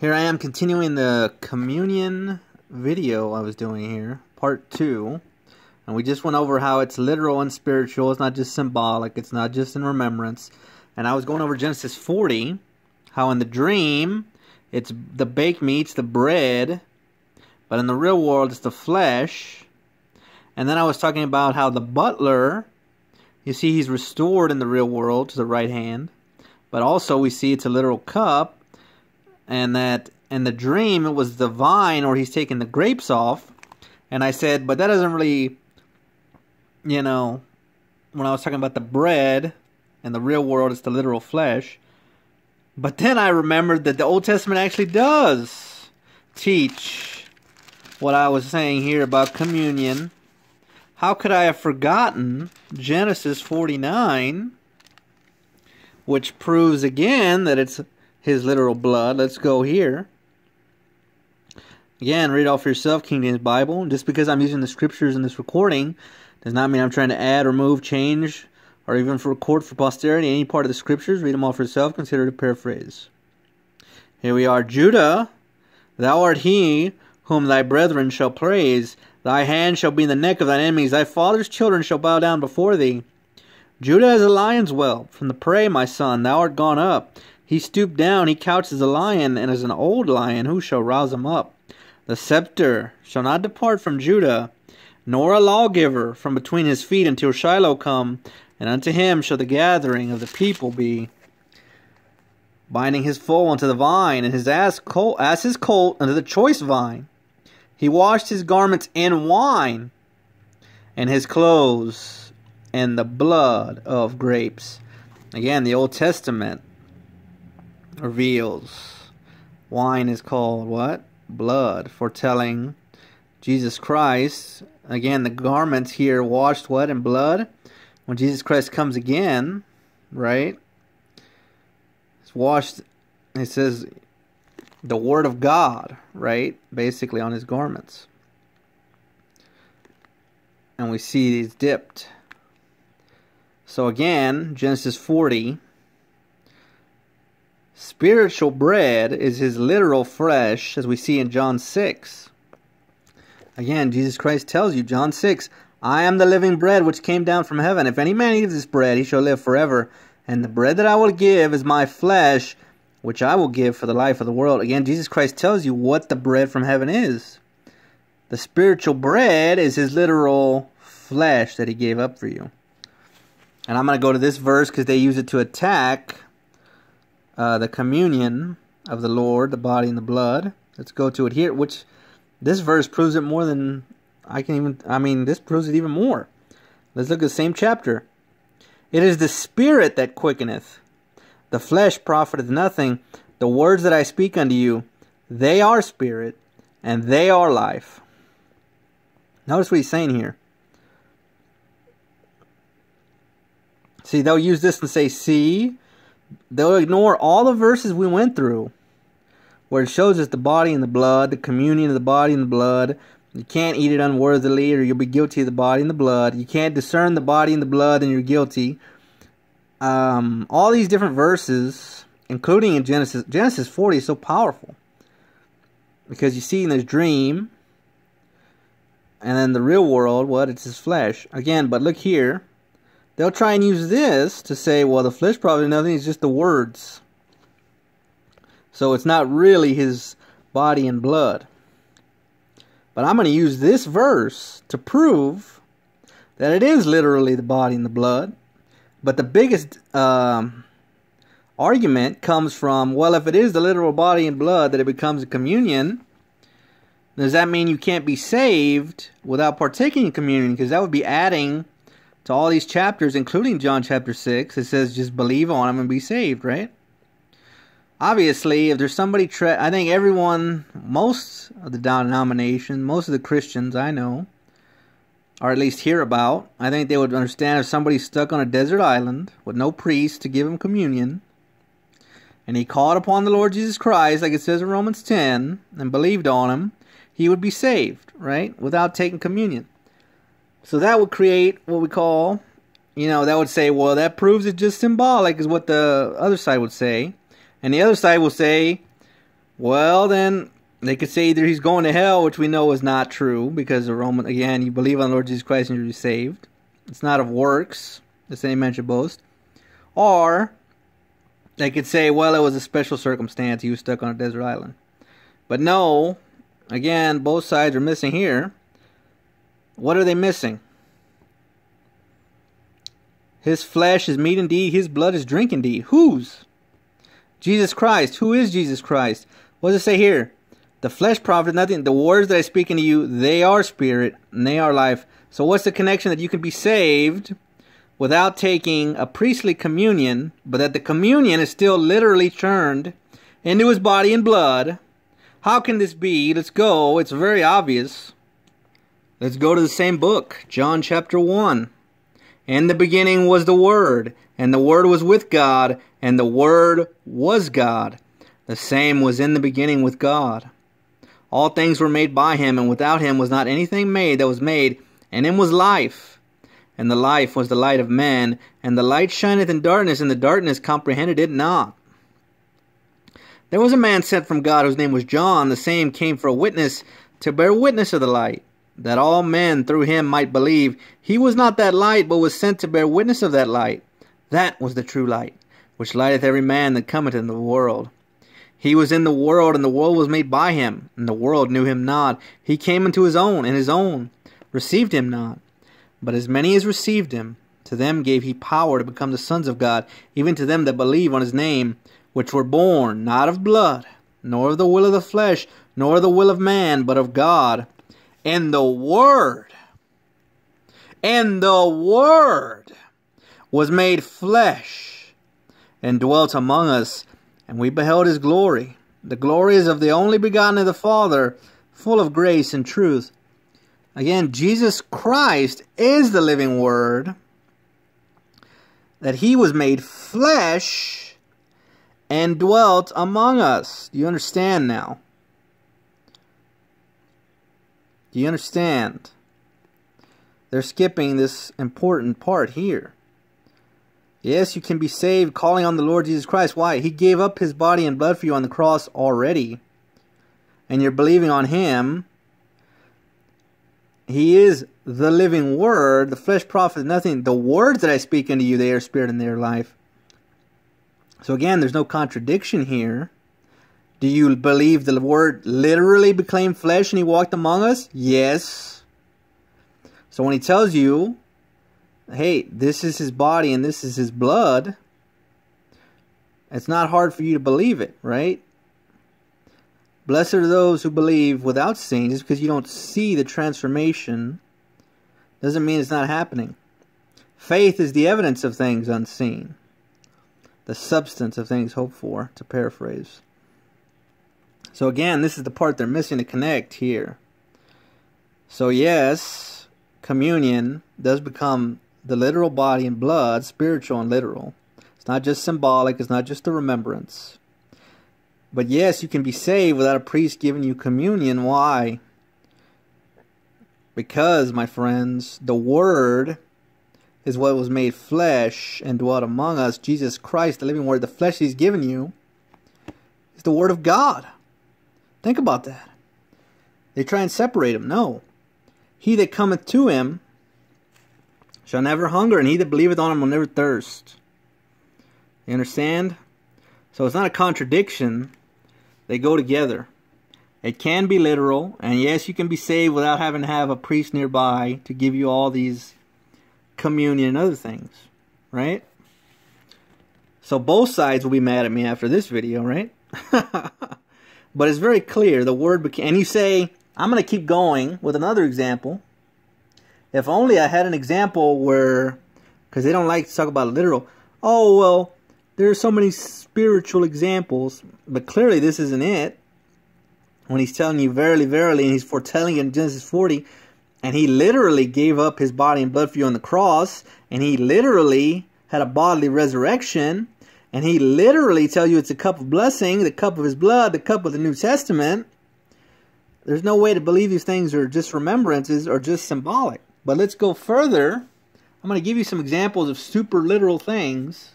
Here I am continuing the communion video I was doing here, part 2. And we just went over how it's literal and spiritual, it's not just symbolic, it's not just in remembrance. And I was going over Genesis 40, how in the dream, it's the baked meats, the bread, but in the real world, it's the flesh. And then I was talking about how the butler, you see he's restored in the real world to the right hand, but also we see it's a literal cup. And that in the dream, it was the vine, or he's taking the grapes off. And I said, but that doesn't really, you know, when I was talking about the bread, in the real world, it's the literal flesh. But then I remembered that the Old Testament actually does teach what I was saying here about communion. How could I have forgotten Genesis 49, which proves again that it's his literal blood. Let's go here. Again, read all for yourself, King James Bible. Just because I'm using the scriptures in this recording does not mean I'm trying to add, remove, change, or even record for posterity any part of the scriptures. Read them all for yourself. Consider it a paraphrase. Here we are. Judah, thou art he whom thy brethren shall praise. Thy hand shall be in the neck of thine enemies. Thy father's children shall bow down before thee. Judah is a lion's whelp. From the prey, my son, thou art gone up. He stooped down, he couched as a lion, and as an old lion, who shall rouse him up? The scepter shall not depart from Judah, nor a lawgiver from between his feet until Shiloh come, and unto him shall the gathering of the people be. Binding his foal unto the vine, and his ass's colt unto the choice vine. He washed his garments in wine, and his clothes in the blood of grapes. Again, the Old Testament reveals wine is called what? Blood, foretelling Jesus Christ. Again, the garments here washed what? In blood. When Jesus Christ comes again, right? It's washed, it says the word of God, right? Basically on his garments. And we see he's dipped. So again, Genesis 40. Spiritual bread is his literal flesh, as we see in John 6. Again, Jesus Christ tells you, John 6, I am the living bread which came down from heaven. If any man eat this bread, he shall live forever. And the bread that I will give is my flesh, which I will give for the life of the world. Again, Jesus Christ tells you what the bread from heaven is. The spiritual bread is his literal flesh that he gave up for you. And I'm going to go to this verse because they use it to attack the communion of the Lord, the body and the blood. Let's go to it here, which this verse proves it more than I can even, I mean, this proves it even more. Let's look at the same chapter. It is the spirit that quickeneth. The flesh profiteth nothing. The words that I speak unto you, they are spirit and they are life. Notice what he's saying here. See, they'll use this and say, see, they'll ignore all the verses we went through where it shows us the body and the blood, the communion of the body and the blood. You can't eat it unworthily or you'll be guilty of the body and the blood. You can't discern the body and the blood and you're guilty. All these different verses, including in Genesis. Genesis 40 is so powerful because you see in this dream and then the real world, what? It's his flesh. Again, but look here. They'll try and use this to say, well, the flesh probably nothing, it's just the words. So it's not really his body and blood. But I'm going to use this verse to prove that it is literally the body and the blood. But the biggest argument comes from, well, if it is the literal body and blood that it becomes a communion, does that mean you can't be saved without partaking in communion? Because that would be adding to all these chapters, including John chapter 6, it says just believe on him and be saved, right? Obviously, if there's somebody, I think everyone, most of the denomination, most of the Christians I know, or at least hear about, I think they would understand if somebody's stuck on a desert island with no priest to give him communion, and he called upon the Lord Jesus Christ, like it says in Romans 10, and believed on him, he would be saved, right? Without taking communion. So that would create what we call, you know, that would say, well, that proves it's just symbolic is what the other side would say. And the other side will say, Well, then they could say either he's going to hell, which we know is not true, because the Roman, again, you believe on the Lord Jesus Christ and you're saved. It's not of works, that any man should boast. Or they could say, well, it was a special circumstance. He was stuck on a desert island. But no, again, both sides are missing here. What are they missing? His flesh is meat indeed, his blood is drink indeed. Whose? Jesus Christ. Who is Jesus Christ? What does it say here? The flesh profiteth nothing. The words that I speak unto you, they are spirit and they are life. So what's the connection that you can be saved without taking a priestly communion, but that the communion is still literally churned into his body and blood? How can this be? Let's go. It's very obvious. Let's go to the same book, John chapter 1. In the beginning was the Word, and the Word was with God, and the Word was God. The same was in the beginning with God. All things were made by him, and without him was not anything made that was made. And in was life, and the life was the light of men. And the light shineth in darkness, and the darkness comprehended it not. There was a man sent from God, whose name was John. The same came for a witness, to bear witness of the light, that all men through him might believe. He was not that light, but was sent to bear witness of that light. That was the true light, which lighteth every man that cometh in the world. He was in the world, and the world was made by him, and the world knew him not. He came into his own, and his own received him not. But as many as received him, to them gave he power to become the sons of God, even to them that believe on his name, which were born not of blood, nor of the will of the flesh, nor of the will of man, but of God. And the Word was made flesh and dwelt among us, and we beheld his glory. The glory is of the only begotten of the Father, full of grace and truth. Again, Jesus Christ is the living Word, that he was made flesh and dwelt among us. Do you understand now? Do you understand? They're skipping this important part here. Yes, you can be saved calling on the Lord Jesus Christ. Why? He gave up his body and blood for you on the cross already. And you're believing on him. He is the living Word. The flesh profiteth nothing. The words that I speak unto you, they are spirit and they are life. So again, there's no contradiction here. Do you believe the Word literally became flesh and he walked among us? Yes. So when he tells you, hey, this is his body and this is his blood, it's not hard for you to believe it, right? Blessed are those who believe without seeing. Just because you don't see the transformation doesn't mean it's not happening. Faith is the evidence of things unseen, the substance of things hoped for, to paraphrase. So again, this is the part they're missing to connect here. So yes, communion does become the literal body and blood, spiritual and literal. It's not just symbolic, it's not just a remembrance. But yes, you can be saved without a priest giving you communion. Why? Because, my friends, the Word is what was made flesh and dwelt among us. Jesus Christ, the living Word, the flesh he's given you, is the Word of God. Think about that. They try and separate him. No. He that cometh to him shall never hunger, and he that believeth on him will never thirst. You understand? So it's not a contradiction. They go together. It can be literal, and yes, you can be saved without having to have a priest nearby to give you all these communion and other things, right? So both sides will be mad at me after this video, right? But it's very clear, the Word became, and you say, I'm going to keep going with another example. If only I had an example where, because they don't like to talk about literal. Oh, well, there are so many spiritual examples, but clearly this isn't it. When he's telling you, verily, verily, and he's foretelling in Genesis 40, and he literally gave up his body and blood for you on the cross, and he literally had a bodily resurrection, and he literally tells you it's a cup of blessing, the cup of his blood, the cup of the New Testament. There's no way to believe these things are just remembrances or just symbolic. But let's go further. I'm going to give you some examples of super literal things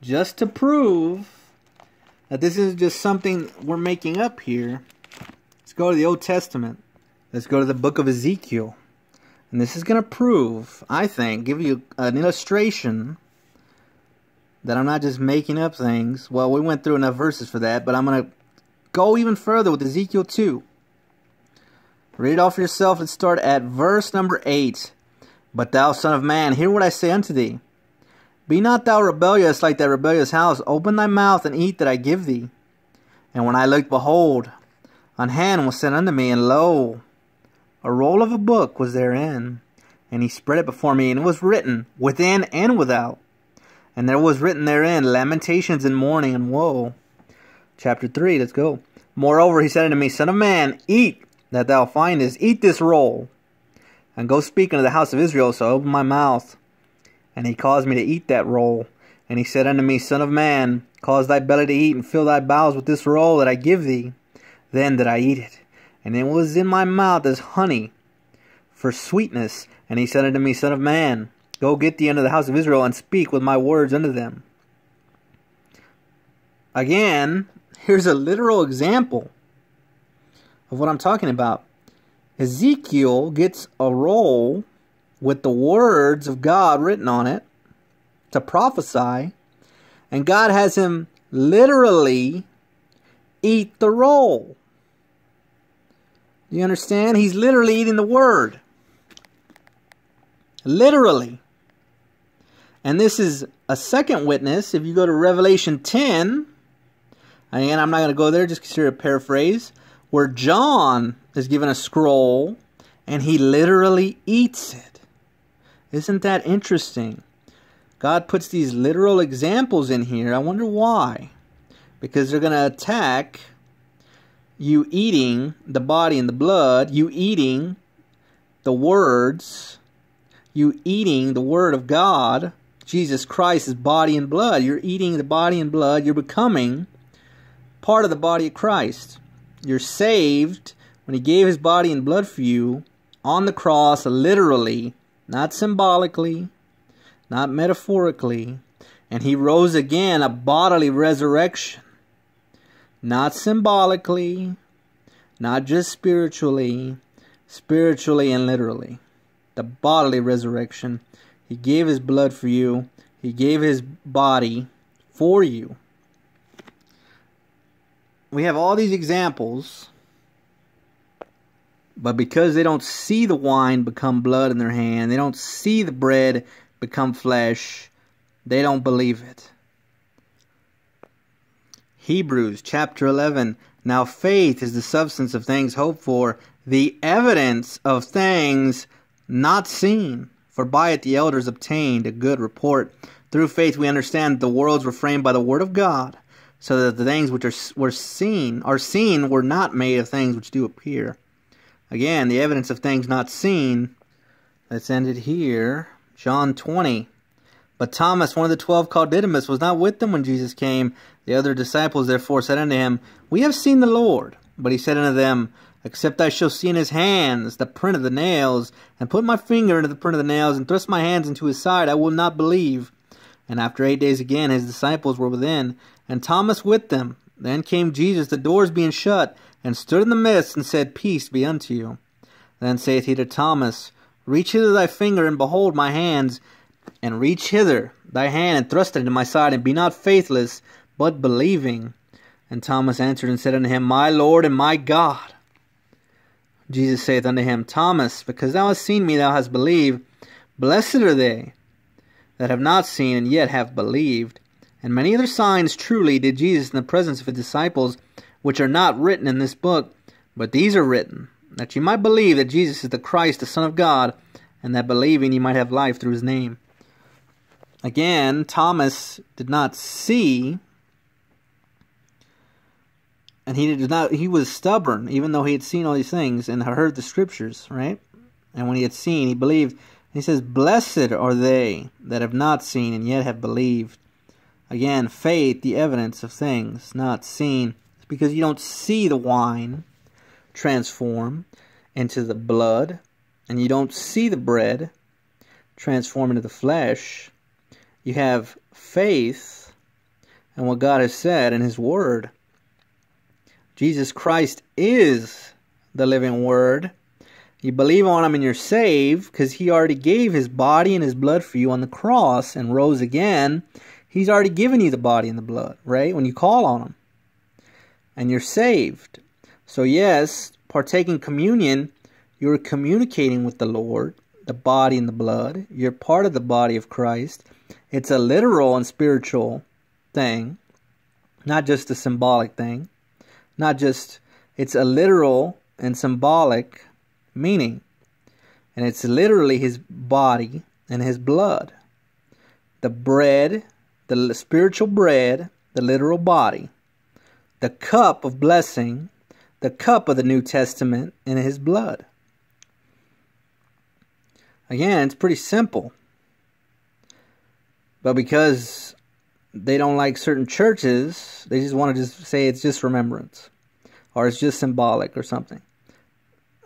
just to prove Now, this is just something we're making up here. Let's go to the Old Testament. Let's go to the book of Ezekiel. And this is going to prove, I think, give you an illustration that I'm not just making up things. Well, we went through enough verses for that, but I'm going to go even further with Ezekiel 2. Read it all for yourself and start at verse number 8. But thou, son of man, hear what I say unto thee. Be not thou rebellious like that rebellious house. Open thy mouth and eat that I give thee. And when I looked, behold, an hand was sent unto me, and lo, a roll of a book was therein. And he spread it before me, and it was written within and without. And there was written therein lamentations and mourning and woe. Chapter 3, let's go. Moreover, he said unto me, Son of man, eat that thou findest. Eat this roll, and go speak unto the house of Israel. So I opened my mouth, and he caused me to eat that roll. And he said unto me, Son of man, cause thy belly to eat, and fill thy bowels with this roll that I give thee. Then did I eat it, and it was in my mouth as honey for sweetness. And he said unto me, Son of man, go get thee unto the house of Israel, and speak with my words unto them. Again, here's a literal example of what I'm talking about. Ezekiel gets a roll with the words of God written on it to prophesy, and God has him literally eat the roll. You understand? He's literally eating the word. Literally. And this is a second witness. If you go to Revelation 10, again, I'm not going to go there, just consider a paraphrase, where John is given a scroll and he literally eats it. Isn't that interesting? God puts these literal examples in here. I wonder why. Because they're going to attack you eating the body and the blood, you eating the words, you eating the word of God, Jesus Christ is body and blood. You're eating the body and blood. You're becoming part of the body of Christ. You're saved when he gave his body and blood for you on the cross, literally, not symbolically, not metaphorically. And he rose again, a bodily resurrection. Not symbolically, not just spiritually, spiritually and literally. The bodily resurrection. He gave his blood for you. He gave his body for you. We have all these examples, but because they don't see the wine become blood in their hand, they don't see the bread become flesh, they don't believe it. Hebrews chapter 11. Now faith is the substance of things hoped for, the evidence of things not seen. For by it the elders obtained a good report. Through faith we understand that the worlds were framed by the word of God, so that the things which are seen were not made of things which do appear. Again, the evidence of things not seen. Let's end it here. John 20. But Thomas, one of the 12 called Didymus, was not with them when Jesus came. The other disciples therefore said unto him, We have seen the Lord. But he said unto them, Except I shall see in his hands the print of the nails, and put my finger into the print of the nails, and thrust my hands into his side, I will not believe. And after 8 days again his disciples were within, and Thomas with them. Then came Jesus, the doors being shut, and stood in the midst, and said, Peace be unto you. Then saith he to Thomas, Reach hither thy finger, and behold my hands, and reach hither thy hand, and thrust it into my side, and be not faithless, but believing. And Thomas answered and said unto him, My Lord and my God. Jesus saith unto him, Thomas, because thou hast seen me, thou hast believed. Blessed are they that have not seen, and yet have believed. And many other signs truly did Jesus in the presence of his disciples, which are not written in this book, but these are written, that ye might believe that Jesus is the Christ, the Son of God, and that believing ye might have life through his name. Again, Thomas did not see, and he was stubborn, even though he had seen all these things and heard the scriptures, right? And when he had seen, he believed. He says, Blessed are they that have not seen and yet have believed. Again, faith, the evidence of things not seen. It's because you don't see the wine transform into the blood, and you don't see the bread transform into the flesh. You have faith, and what God has said in His Word. Jesus Christ is the living Word. You believe on Him and you're saved, because He already gave His body and His blood for you on the cross and rose again. He's already given you the body and the blood, right? When you call on Him. And you're saved. So yes, partaking communion, you're communicating with the Lord, the body and the blood. You're part of the body of Christ. It's a literal and spiritual thing, not just a symbolic thing. Not just, it's a literal and symbolic meaning. And it's literally His body and His blood. The bread, the spiritual bread, the literal body. The cup of blessing, the cup of the New Testament, and His blood. Again, it's pretty simple. But because they don't like certain churches, they just want to just say it's just remembrance, or it's just symbolic or something.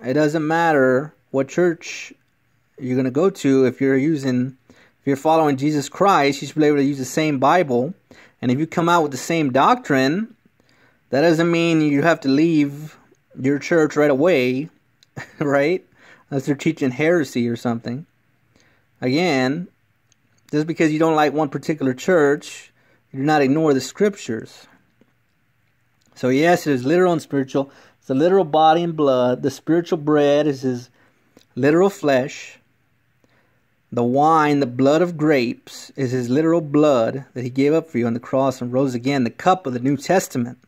It doesn't matter what church you're going to go to. If you're following Jesus Christ, you should be able to use the same Bible. And if you come out with the same doctrine, that doesn't mean you have to leave your church right away, right? Unless they're teaching heresy or something. Again, just because you don't like one particular church, you do not ignore the Scriptures. So yes, it is literal and spiritual. It's the literal body and blood. The spiritual bread is His literal flesh. The wine, the blood of grapes, is His literal blood that He gave up for you on the cross and rose again. The cup of the New Testament.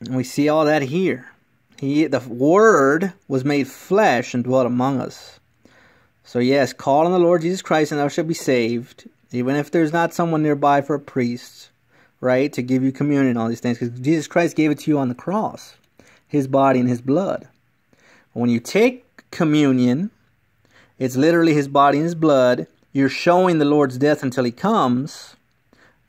And we see all that here. The Word was made flesh and dwelt among us. So yes, call on the Lord Jesus Christ and thou shalt be saved. Even if there's not someone nearby for a priest, right, to give you communion and all these things. Because Jesus Christ gave it to you on the cross. His body and His blood. When you take communion, it's literally His body and His blood. You're showing the Lord's death until He comes.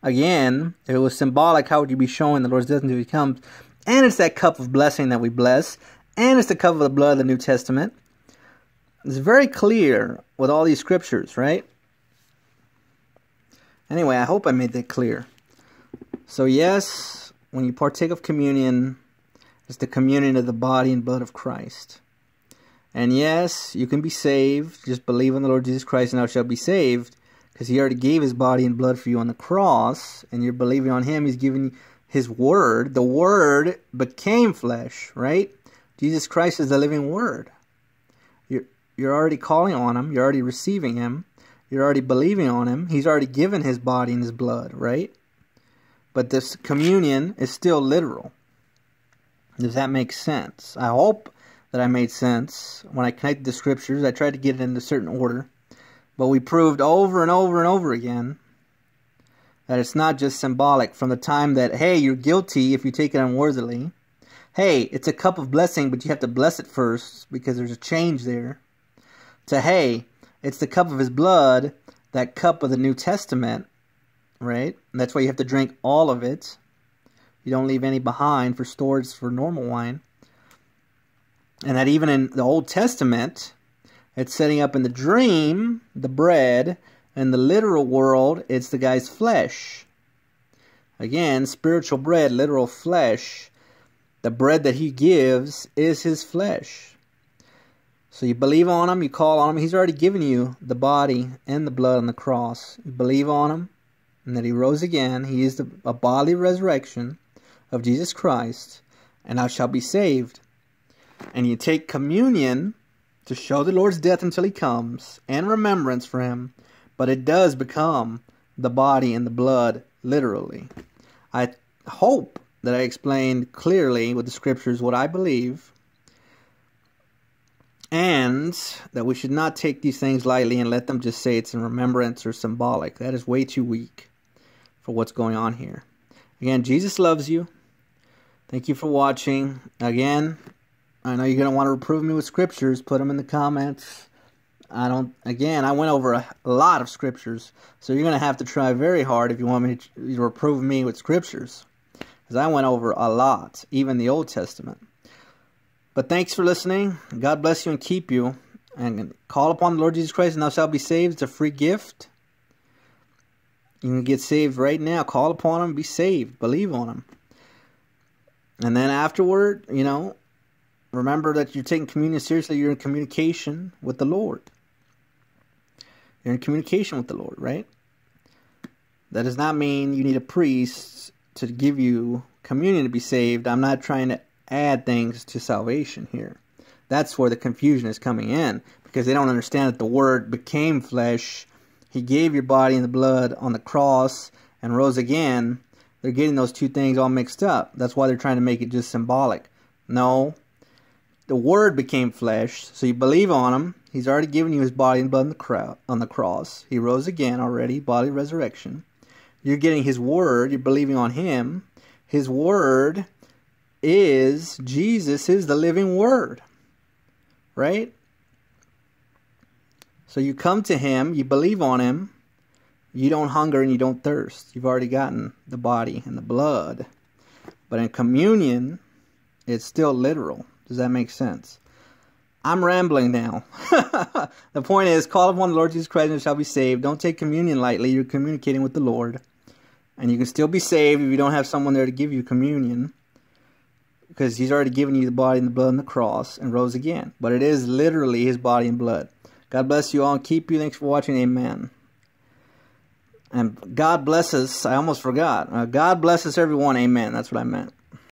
Again, if it was symbolic, how would you be showing the Lord's death until He comes? And it's that cup of blessing that we bless. And it's the cup of the blood of the New Testament. It's very clear with all these Scriptures, right? Anyway, I hope I made that clear. So yes, when you partake of communion, it's the communion of the body and blood of Christ. And yes, you can be saved. Just believe on the Lord Jesus Christ and thou shalt be saved. Because He already gave His body and blood for you on the cross. And you're believing on Him. He's giving you His Word. The Word became flesh, right? Jesus Christ is the living Word. You're already calling on Him. You're already receiving Him. You're already believing on Him. He's already given His body and His blood, right? But this communion is still literal. Does that make sense? I hope that I made sense when I connected the Scriptures. I tried to get it into a certain order. But we proved over and over and over again that it's not just symbolic. From the time that, hey, you're guilty if you take it unworthily. Hey, it's a cup of blessing, but you have to bless it first because there's a change there. To, hey, it's the cup of His blood, that cup of the New Testament, right? And that's why you have to drink all of it. You don't leave any behind for storage for normal wine. And that even in the Old Testament, it's setting up in the dream, the bread. In the literal world, it's the guy's flesh. Again, spiritual bread, literal flesh. The bread that He gives is His flesh. So you believe on Him, you call on Him. He's already given you the body and the blood on the cross. You believe on Him and that He rose again. He is a bodily resurrection of Jesus Christ. And thou shalt be saved. And you take communion to show the Lord's death until He comes, and remembrance for Him. But it does become the body and the blood, literally. I hope that I explained clearly with the Scriptures what I believe. And that we should not take these things lightly and let them just say it's in remembrance or symbolic. That is way too weak for what's going on here. Again, Jesus loves you. Thank you for watching. Again, I know you're going to want to reprove me with Scriptures. Put them in the comments. Again, I went over a lot of Scriptures, so you're going to have to try very hard if you want me to reprove me with Scriptures, because I went over a lot, even the Old Testament. But thanks for listening. God bless you and keep you. And call upon the Lord Jesus Christ, and thou shalt be saved. It's a free gift. You can get saved right now. Call upon him, be saved, believe on him. And then afterward, you know, remember that you're taking communion seriously. You're in communication with the Lord. You're in communication with the Lord, right? That does not mean you need a priest to give you communion to be saved. I'm not trying to add things to salvation here. That's where the confusion is coming in, because they don't understand that the Word became flesh. He gave your body and the blood on the cross and rose again. They're getting those two things all mixed up. That's why they're trying to make it just symbolic. No, the Word became flesh, so you believe on him. He's already given you his body and blood on the cross. He rose again already, bodily resurrection. You're getting his Word. You're believing on him. His Word is Jesus, is the living Word, right? So you come to him, you believe on him, you don't hunger and you don't thirst. You've already gotten the body and the blood. But in communion, it's still literal. Does that make sense? I'm rambling now. The point is, call upon the Lord Jesus Christ and shall be saved. Don't take communion lightly. You're communicating with the Lord. And you can still be saved if you don't have someone there to give you communion, because he's already given you the body and the blood on the cross and rose again. But it is literally his body and blood. God bless you all and keep you. Thanks for watching. Amen. And God bless us. I almost forgot. God bless us, everyone. Amen. That's what I meant.